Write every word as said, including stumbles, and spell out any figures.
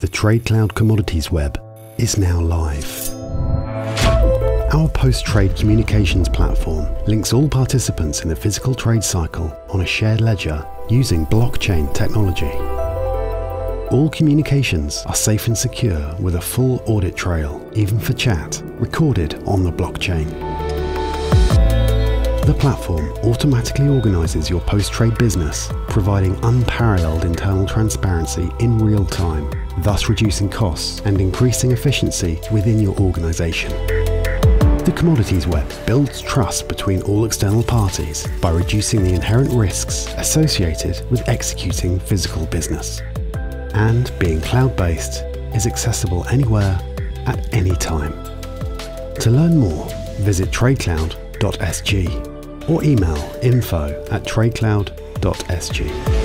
The TradeCloud Commodities Web is now live. Our post-trade communications platform links all participants in the physical trade cycle on a shared ledger using blockchain technology. All communications are safe and secure with a full audit trail, even for chat, recorded on the blockchain. The platform automatically organizes your post-trade business, providing unparalleled internal transparency in real time, thus reducing costs and increasing efficiency within your organization. The Commodities Web builds trust between all external parties by reducing the inherent risks associated with executing physical business. And being cloud-based, is accessible anywhere, at any time. To learn more, visit tradecloud dot S G. or email info at tradecloud dot S G.